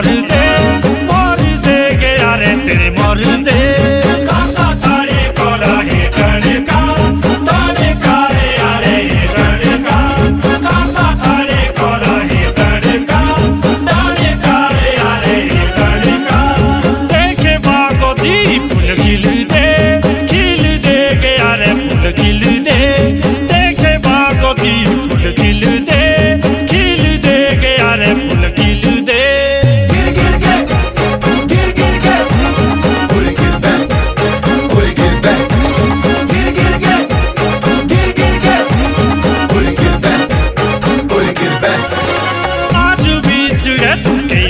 मोर से गया रे तेरे मोर से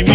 game।